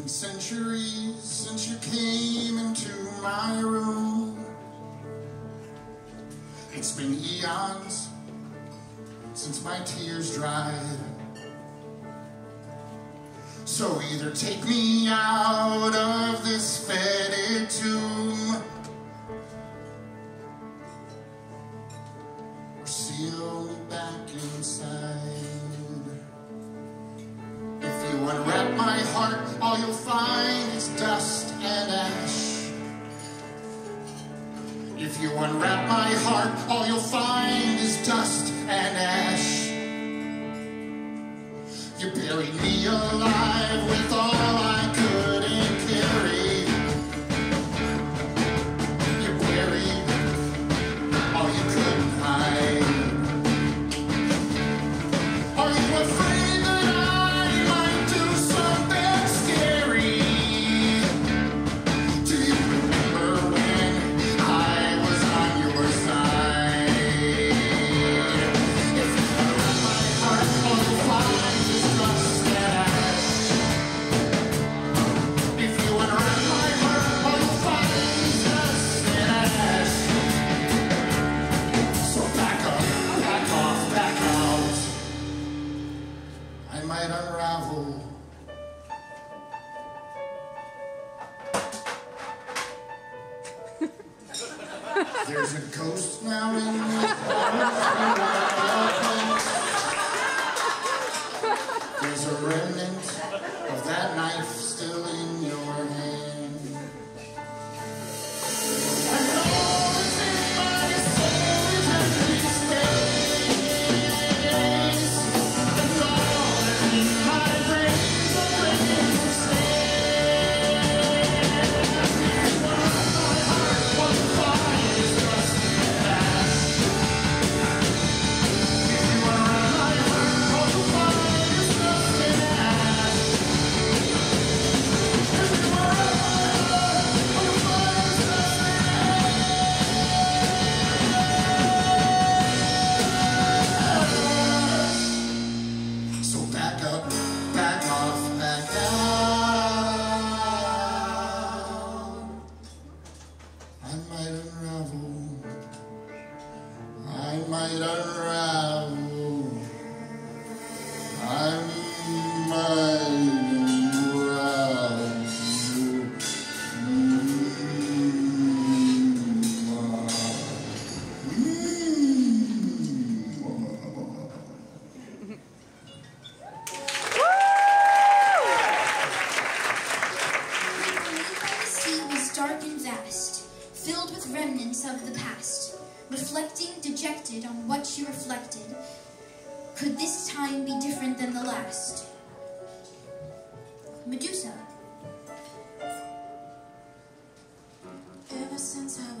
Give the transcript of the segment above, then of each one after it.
and centuries since you came into my room. It's been eons since my tears dried. So either take me out of this fetid tomb, or seal me back inside. If you unwrap my heart, all you'll find is dust and ash. If you unwrap my heart, all you'll find is dust and ash. You buried me alive with all I couldn't carry. You buried all you couldn't hide. Are you afraid that I might do something scary? Do you remember when I was on your side? If you hurt my heart, I'll find. There's a ghost now in this house. There's a remnant of that knife still in your hand. And all that's in my soul is empty space. And all that's in my brain is a breaking sand. My heart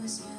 was fine.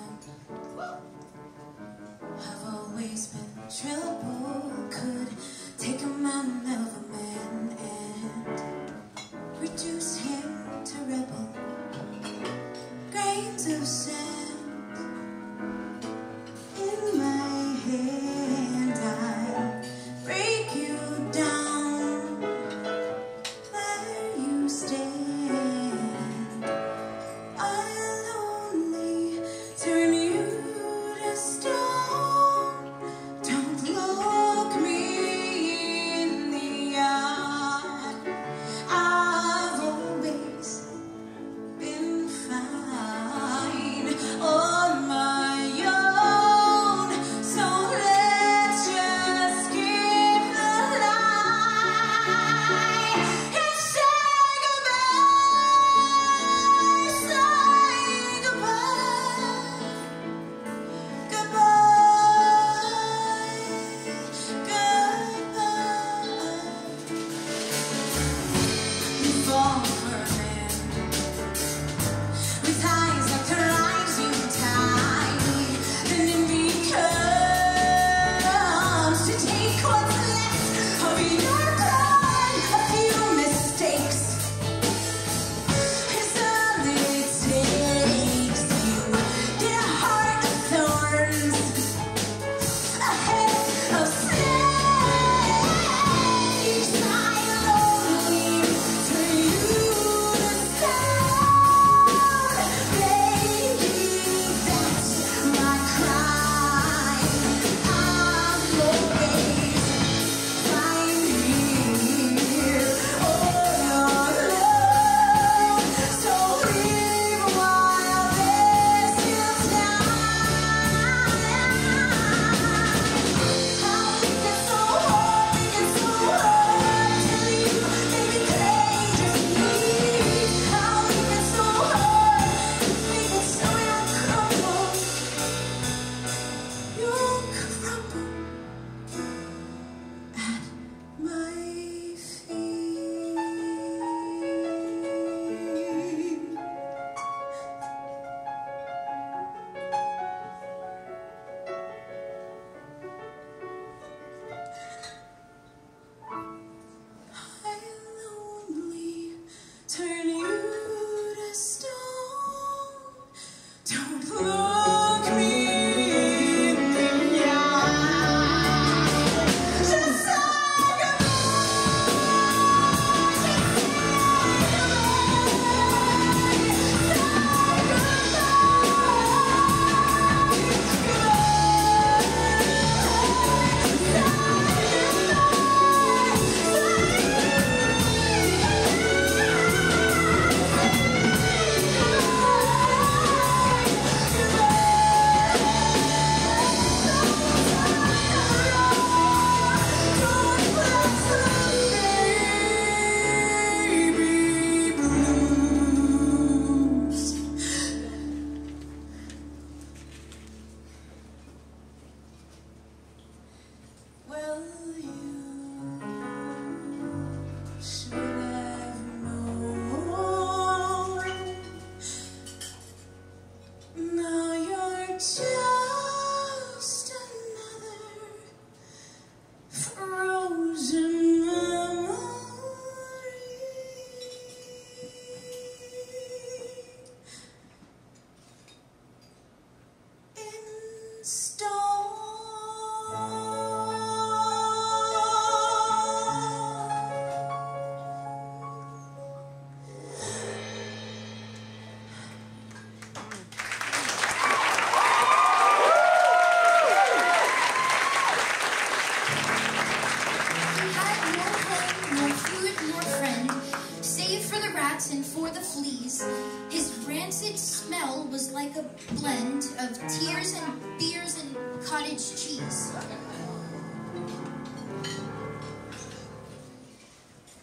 smell was like a blend of tears and beers and cottage cheese.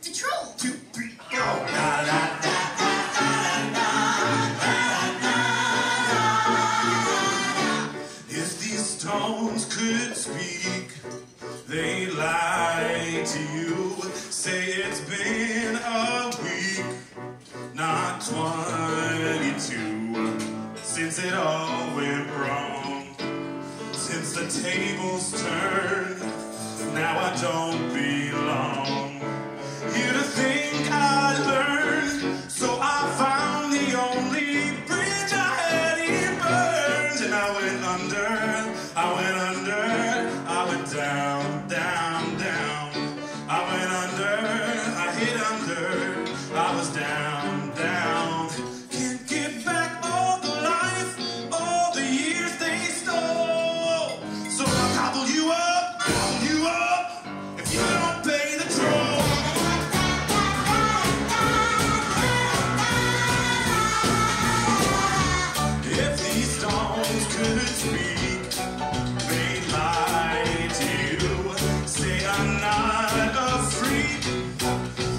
The troll! 2, 3, go! Da, da, da. If these stones could speak, they lie to you. Say it's been a week, not 22, since it all went wrong. Since the tables turned, now I don't belong. Here to think I learned, so I found the only bridge I had even burned. And I went under, I went under, I went down, down, down. I went under, I hit under, I was down, down. Can't get back all the life, all the years they stole. So I'll gobble you up, if you don't pay the troll. If these stones could speak, they'd lie to you. Say I'm not a freak,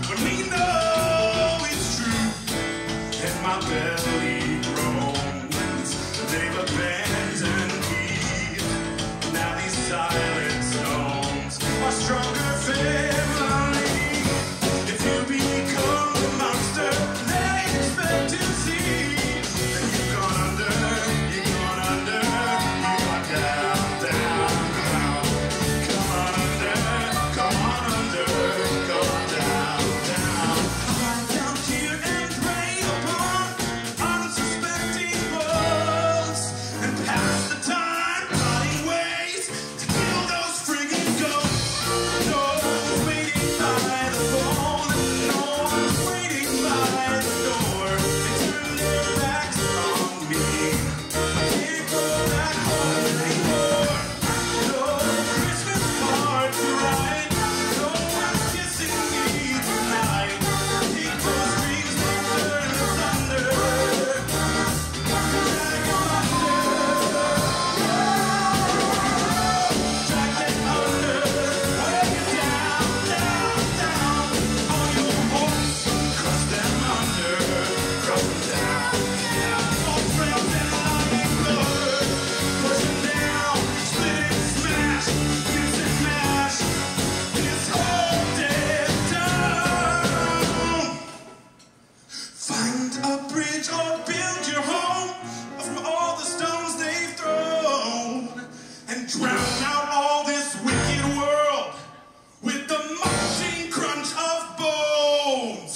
when we know it's true. And my belly groans, they've abandoned me. Now these silent stones are stronger family. If you become a monster, they expect to see. And you've gone under, you've gone under, you are down, down, down. Come on under, come on under, come on down, down. I come here and prey upon unsuspecting wolves and pass the time plotting ways to kill those friggin' ghosts. No one's waiting by the phone, no one's waiting by the door. They turn their backs on me. I can't go back home anymore. No Christmas card to write, no one's kissing me tonight. People's dreams will turn asunder. Drag 'em under, drag them under. Wake 'em down, down, down. All your hopes, crush them under, crush 'em down, down. All round that lying blood, push 'em down, split and smash, kiss and mash. This whole dead town. Find a bridge or build your home from all the stones they've thrown, and drown out all this wicked world with the munching crunch of bones.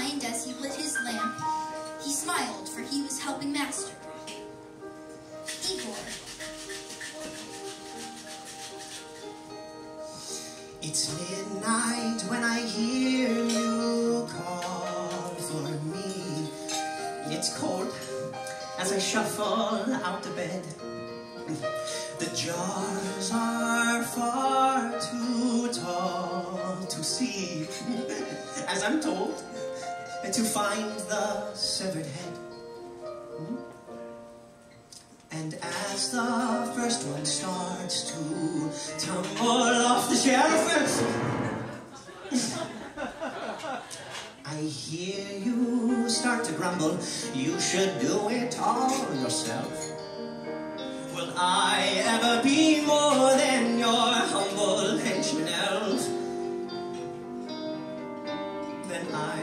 behind as he lit his lamp. He smiled, for he was helping Master. Igor. It's midnight when I hear you call for me. It's cold as I shuffle out of bed. The jars are far too tall to see, as I'm told, to find the severed head. And as the first one starts to tumble off the surface, I hear you start to grumble, you should do it all yourself. Will I ever be more than your humble henchman elf? Then I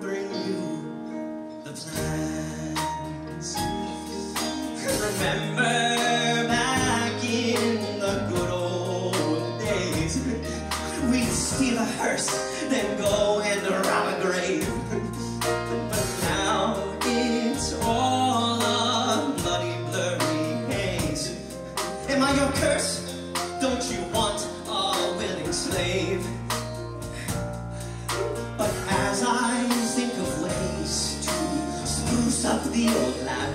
bring you the plans. Remember back in the good old days, we'd steal a hearse, then go and rob a grave. But now it's all a bloody blurry haze. Am I your curse? Don't you want a willing slave? But as I think of ways to spruce up the old lab,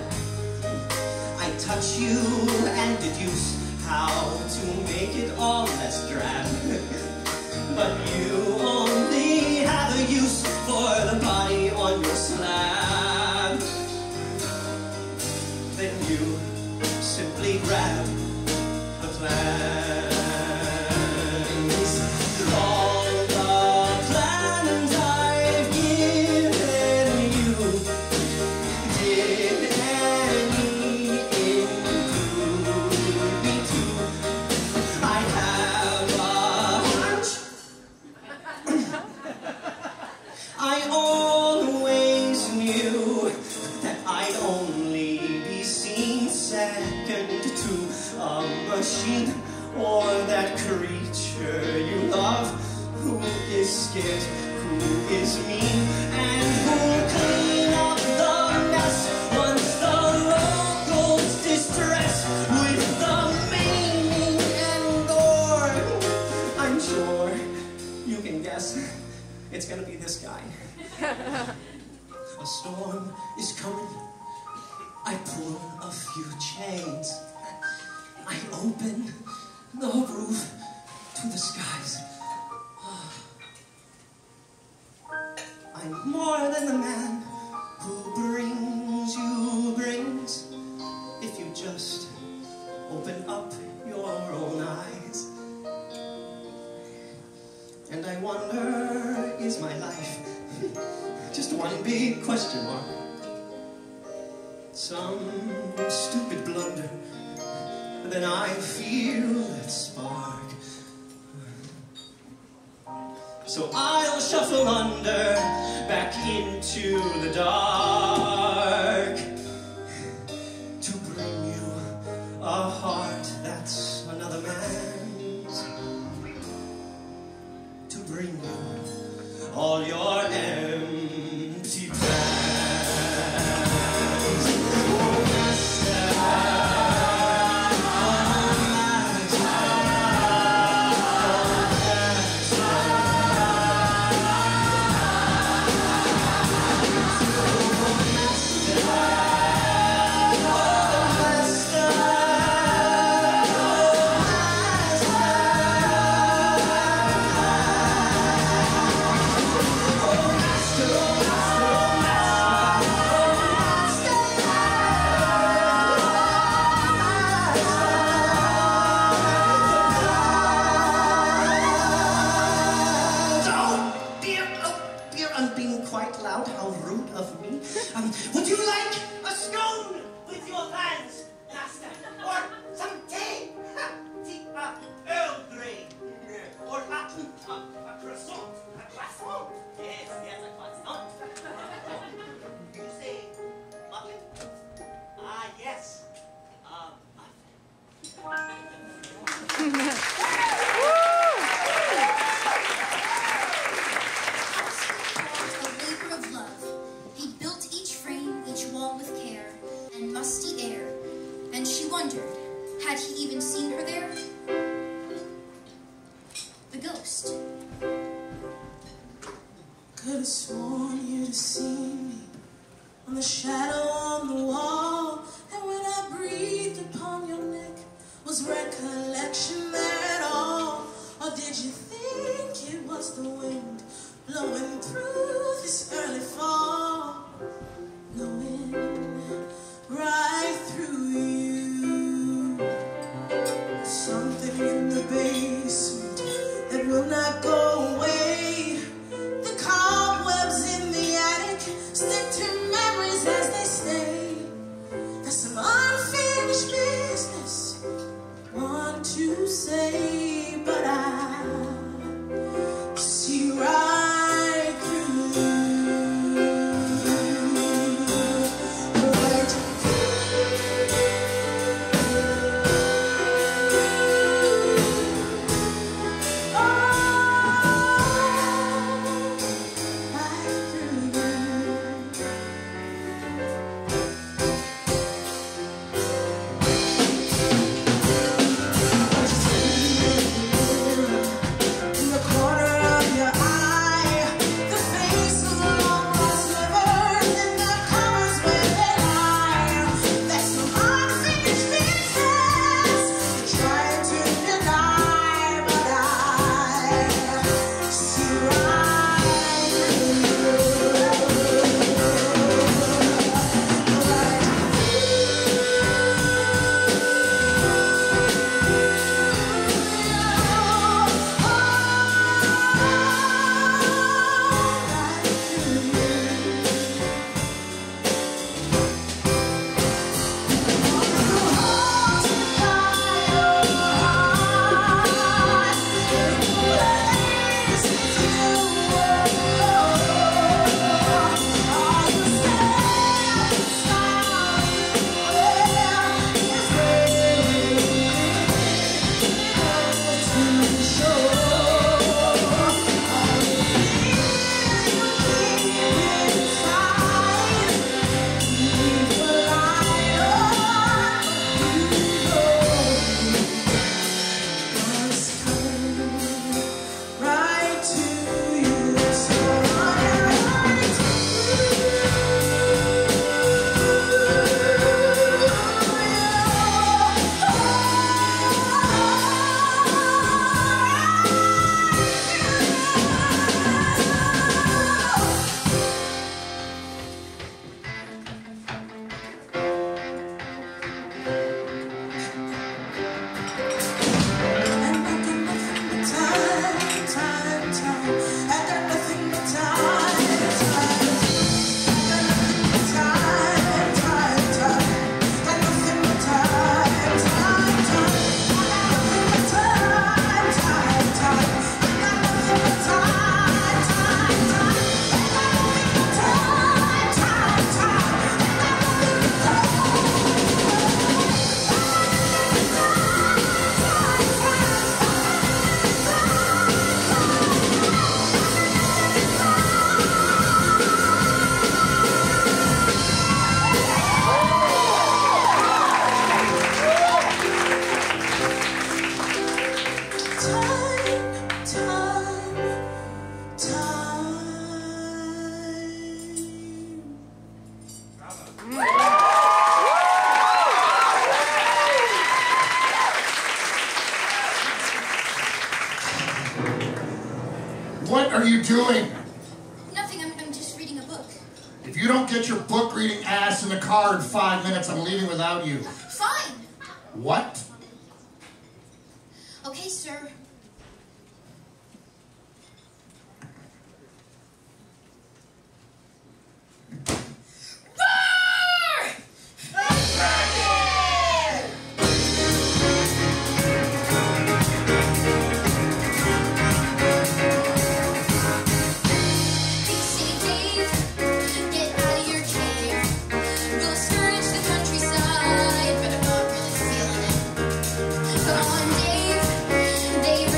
touch you and deduce how to make it all less drab. But you only have a use for the body on your slab. Then you simply grab the plan. Or that creature you love, who is scared, who is mean, and who'll clean up the mess once the road goes distress with the maiming and gore. I'm sure you can guess it's gonna be this guy. A storm is coming. I pull a few chains. I open the roof to the skies. I'm more than the man who brings. If you just open up your own eyes. And I wonder, is my life just one big question mark? Some stupid blunder. Then I feel that spark. So I'll shuffle under, back into the dark, to bring you a heart that's another man's, to bring you all your empty plans. Oh, Master. sworn you to see me on the shadow on the wall, and when I breathed upon your neck, was recollection there at all? Or did you think it was the wind blowing through this early fall? The wind right through you. Something in the basement that will not go away. The cobwebs in the attic stick to memories as they stay. There's some unfinished business I want to say, but I see right. In 5 minutes, I'm leaving without you. Fine. What? Okay, sir. They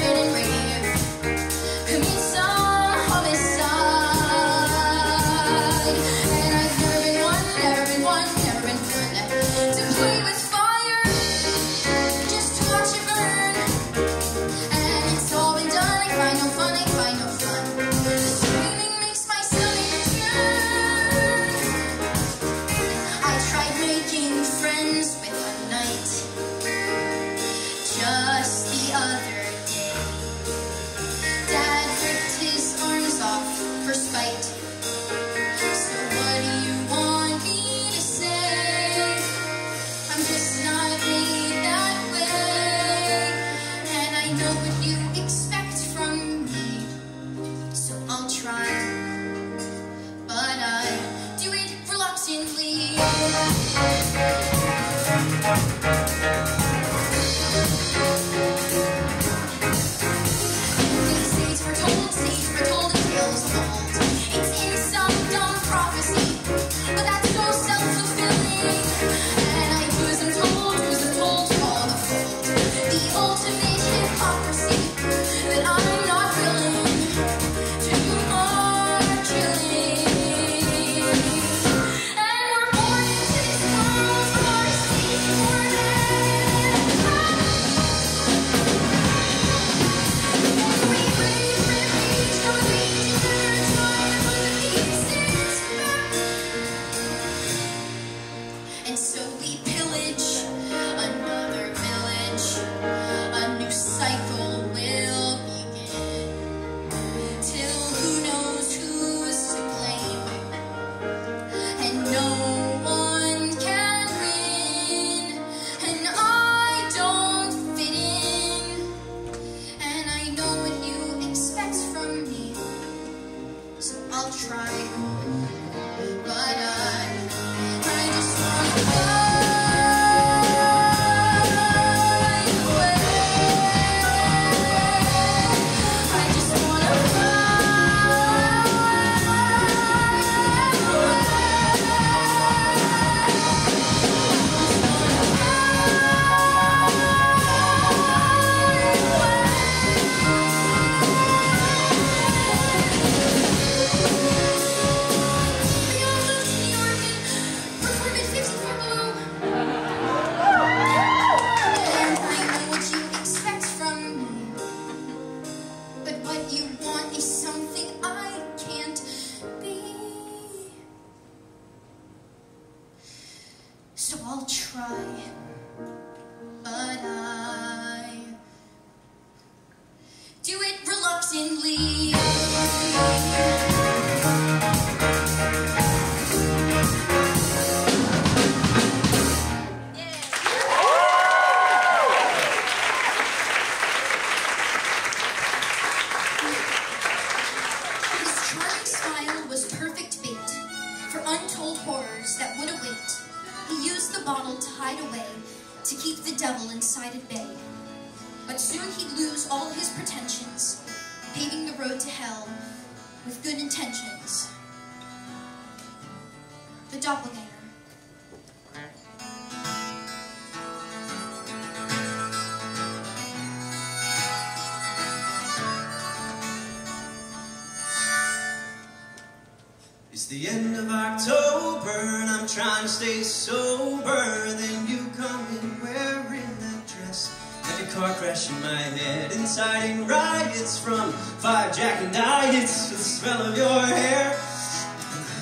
It's the end of October and I'm trying to stay sober. Then you come in wearing that dress, like a car crash in my head, inciting riots from five Jack and diets. The smell of your hair,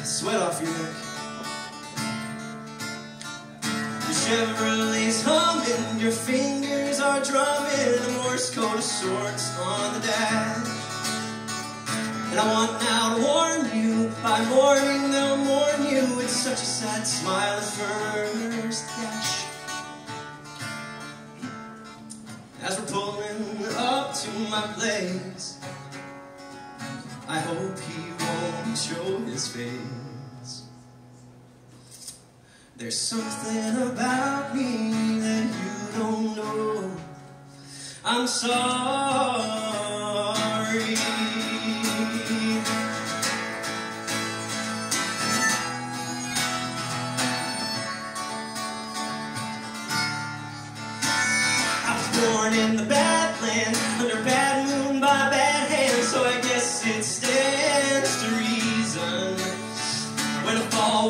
sweat off your neck. Your Chevrolet's humming, your fingers are drumming the Morse code of sorts on the dash. And I want now to warn you, by morning they'll mourn you. It's such a sad smile, the first dash. As we're pulling up to my place, I hope he won't show his face. There's something about me that you don't know. I'm sorry. Born in the Badlands, under bad moon by bad hands, so I guess it stands to reason. When a fall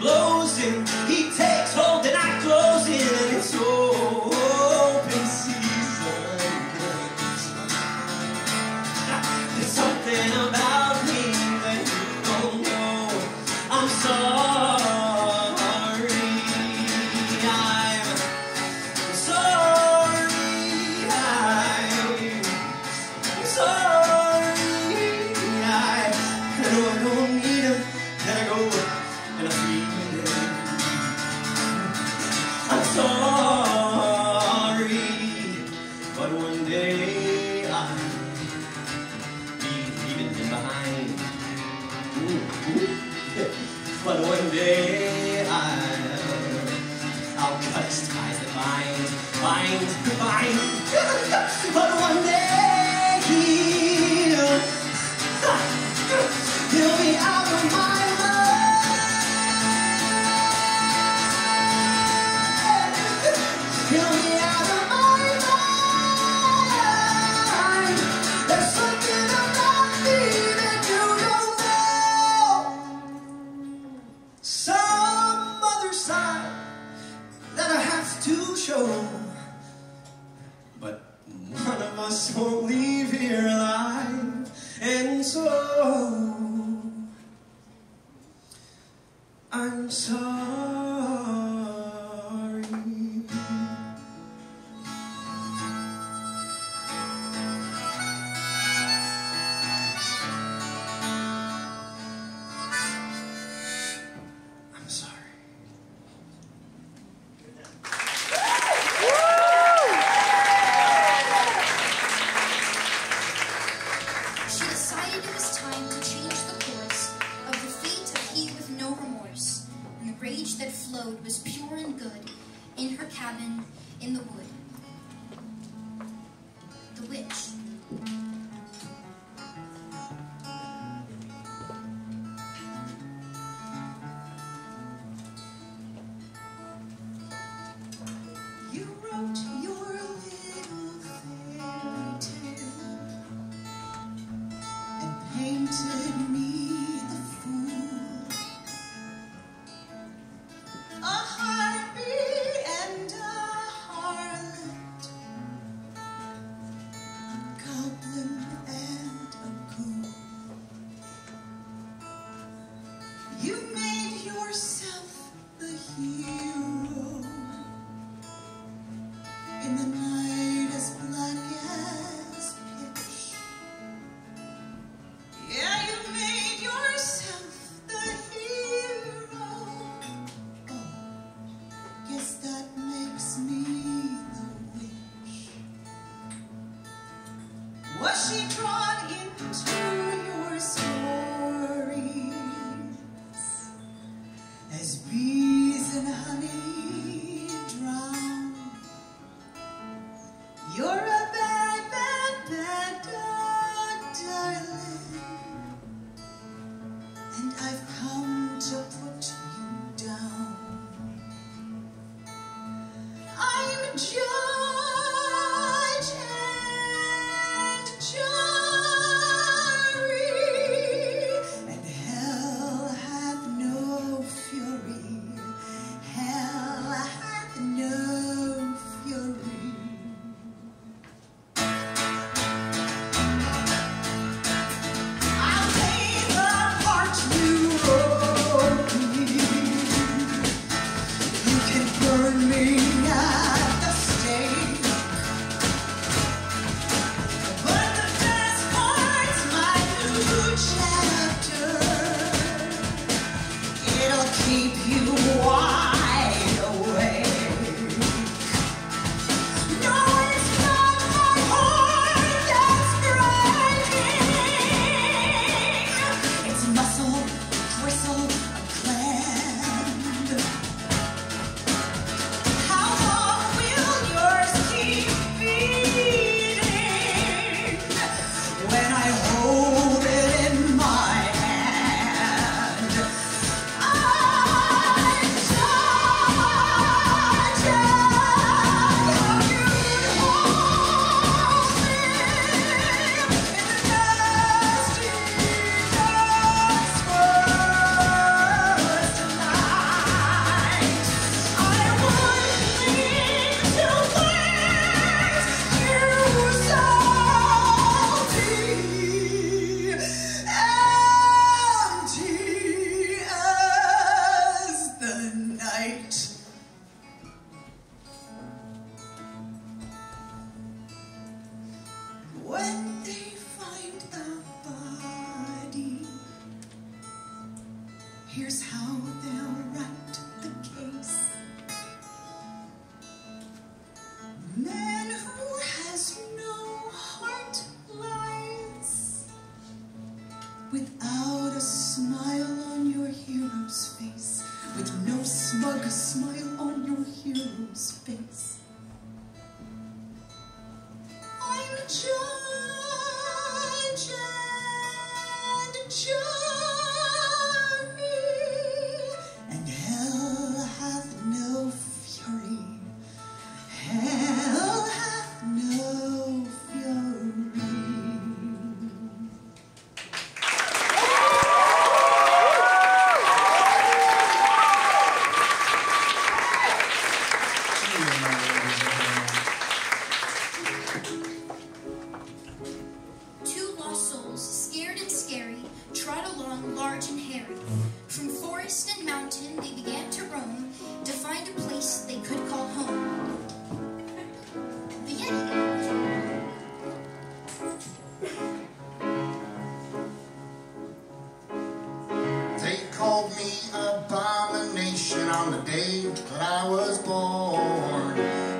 blows in, he takes hold and I close in, and it's open season. There's something about me that you don't know. I'm sorry. But one day I mine, but one day he'll be out of my mind, he'll be out of my mind, there's something about me that you don't know, some other side that I have to show. One of us won't leave here alive, and so I'm sorry. I'm sorry. Was pure and good in her cabin in the wood. The witch. You wrote your little fairy tale and painted me. Was she drawn into your stories as bees and honey drown? You're a bad, bad, bad dog, darling, and I've come to put you down. I'm just here's how they'll write the case. Man who has no heart lies without a smile on your hero's face, with no smug smile on your hero's face. mountain, they began to roam to find a place they could call home. The Yeti. They called me abomination on the day that I was born.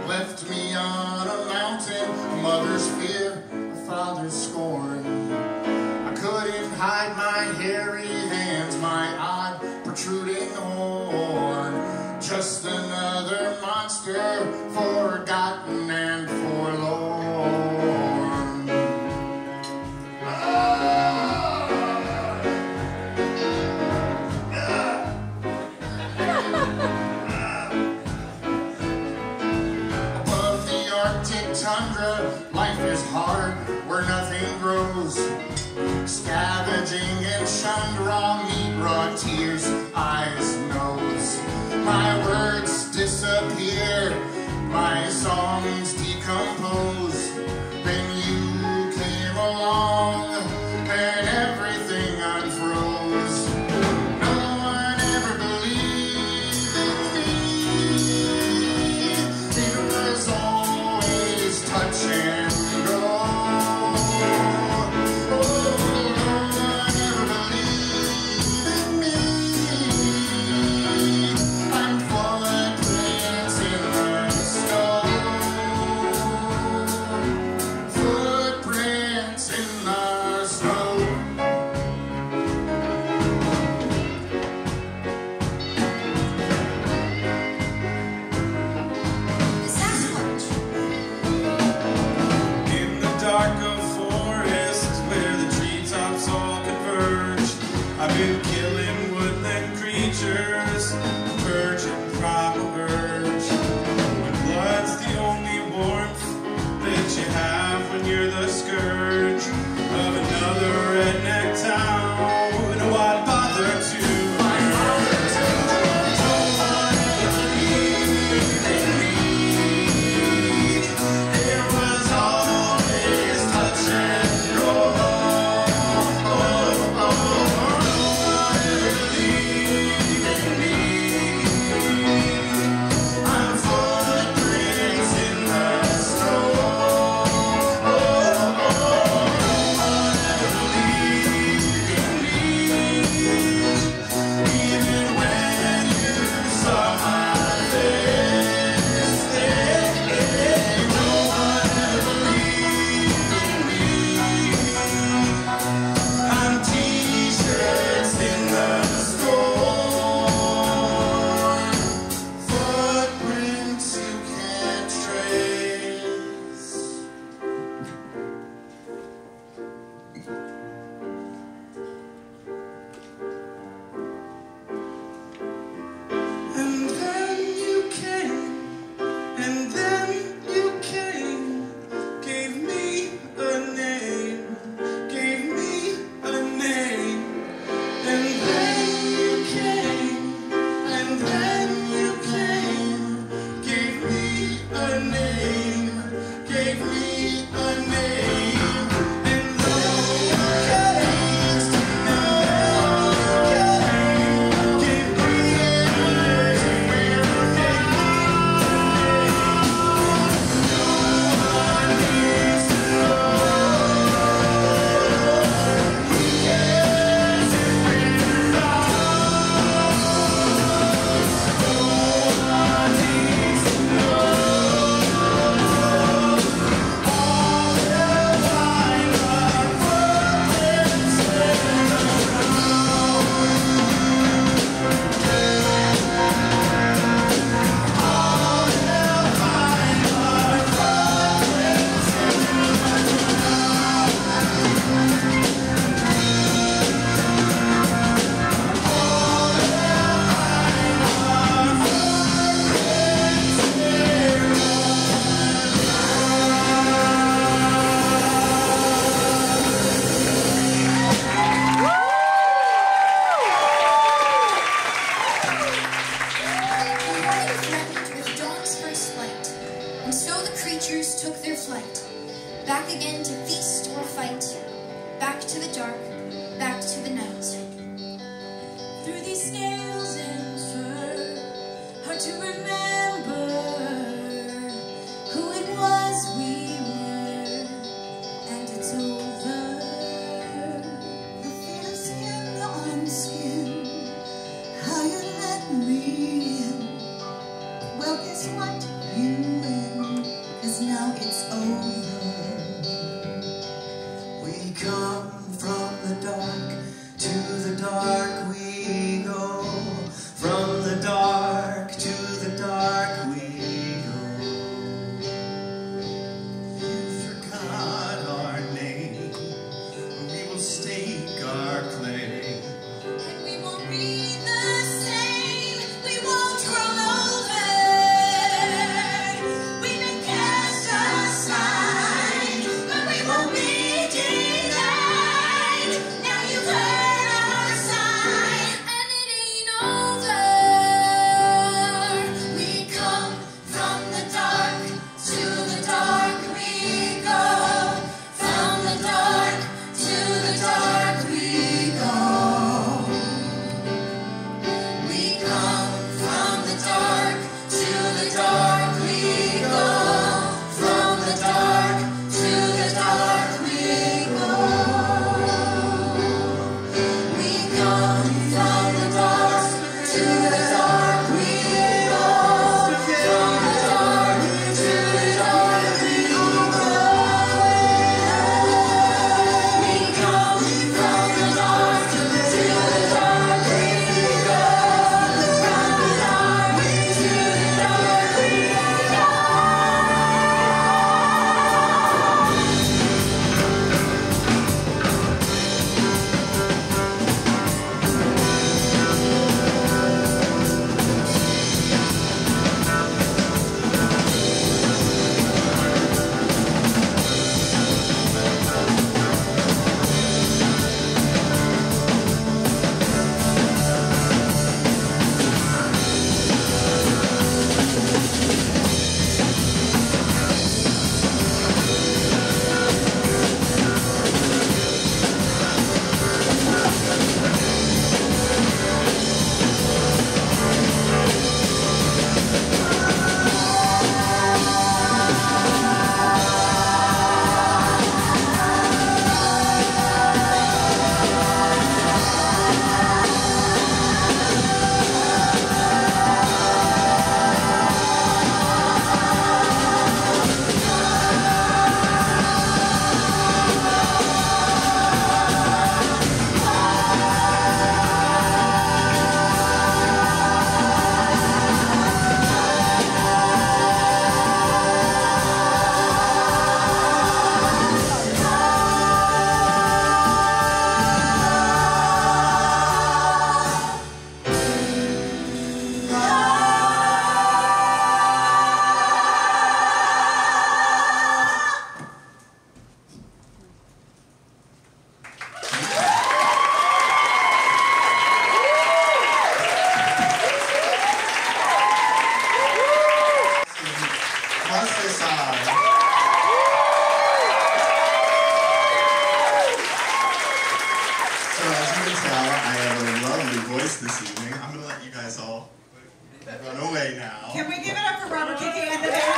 Left me on a mountain, mother's fear, father's scorn. I couldn't hide my hairy hands, my odd protruding horn. Just another monster, forgotten and forlorn. Above the Arctic tundra, life is hard, where nothing grows. Scavenging and shunned, raw meat, raw tears, eyes, nose. My words disappear, my songs decompose. Then you came along, and everything unfroze. No one ever believed in me. It was always touch and go. Back to the dark, back to the night. Through these scales and hard to remember who it was we were, and it's over. The feel of skin on skin, how you let me in. Well, guess what? You win, 'cause now it's over. We come from the dark, to the dark we go. From the dark to the dark we go. You forgot our name, we will stake our claim. And we won't be the same, we won't grow older. We've been cast aside, but we won't be denied. Now you've heard our sign, and it ain't over. We come from the dark, to the dark we go. From the dark, to the dark we go. We come from the dark, to the dark we go. From the dark, to the dark we go. We come from the dark, to the dark we go. From the dark, to the dark we go. We come from the dark, to the dark we go. From the dark, to the dark we go. Monstersongs. So as you can tell, I have a lovely voice this evening. I'm going to let you guys all run away now. Can we give it up for Robert Kiki and the band? Alright,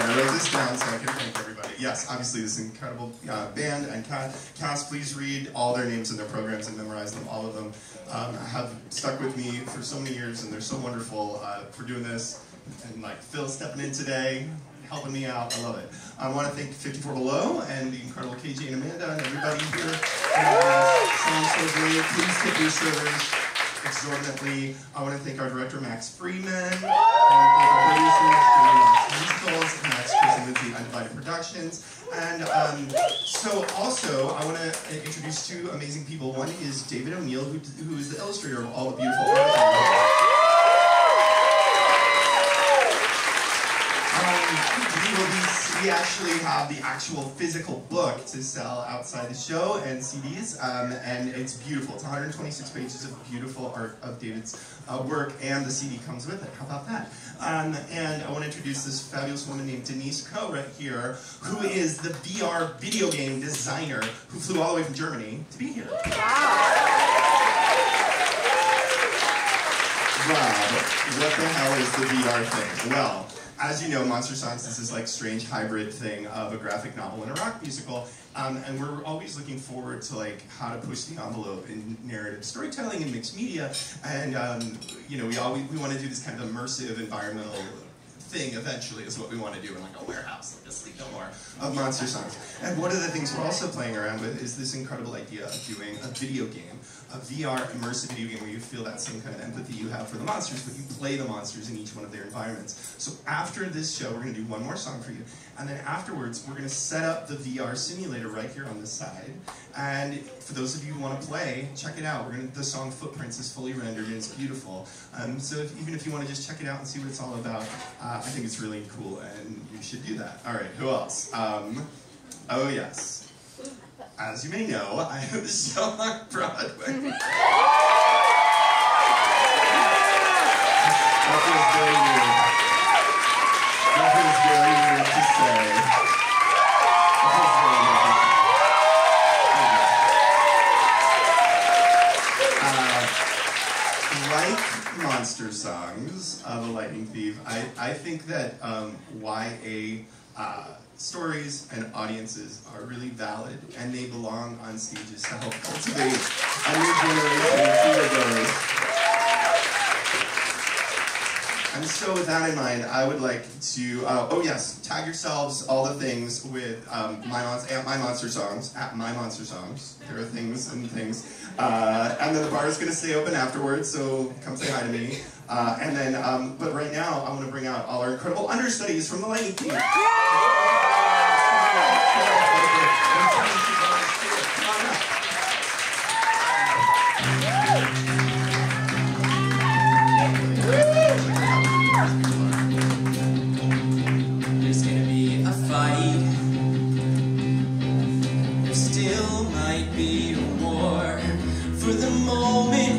I wrote this down so I can thank everybody. Yes, obviously this incredible band and cast, please read all their names and their programs and memorize them, all of them. Have stuck with me for so many years and they're so wonderful for doing this. And like Phil stepping in today, helping me out, I love it. I want to thank 54 Below and the incredible KJ and Amanda and everybody here. Please take your servers exorbitantly. I want to thank our director, Max Freeman. I want to thank our producers, Denise Ko, Max, Chris, and Lindsay, Undivided Productions. And so also, I want to introduce two amazing people. One is David O'Neill, who is the illustrator of all the beautiful art. He will be we actually have the actual physical book to sell outside the show and CDs, and it's beautiful. It's 126 pages of beautiful art of David's work, and the CD comes with it. How about that? And I want to introduce this fabulous woman named Denise Ko right here, who is the VR video game designer who flew all the way from Germany to be here. Wow. Rob, what the hell is the VR thing? Well, as you know, Monstersongs is this like strange hybrid thing of a graphic novel and a rock musical, and we're always looking forward to like how to push the envelope in narrative storytelling and mixed media, and you know, we want to do this kind of immersive environmental thing eventually is what we want to do in like a warehouse, like a Sleep No More of Monstersongs. And one of the things we're also playing around with is this incredible idea of doing a video game, a VR immersive video game where you feel that same kind of empathy you have for the monsters, but you play the monsters in each one of their environments. So after this show, we're going to do one more song for you, and then afterwards, we're going to set up the VR simulator right here on the side, and for those of you who want to play, check it out. We're going to, the song Footprints is fully rendered and it's beautiful. So even if you want to just check it out and see what it's all about, I think it's really cool, and you should do that. All right, who else? Oh, yes. As you may know, I have the show on Broadway. That feels very weird to say. Like Monstersongs, The Lightning Thief, I think that YA stories and audiences are really valid, and they belong on stages to help cultivate a new generation of theater-goers. And so with that in mind, I would like to, oh yes, tag yourselves, all the things, with my Monstersongs, at my Monstersongs. There are things and things. And then the bar is going to stay open afterwards, so come say hi to me. And then, but right now, I want to bring out all our incredible understudies from the Lightning Thief. There's gonna be a fight. There still might be a war. For the moment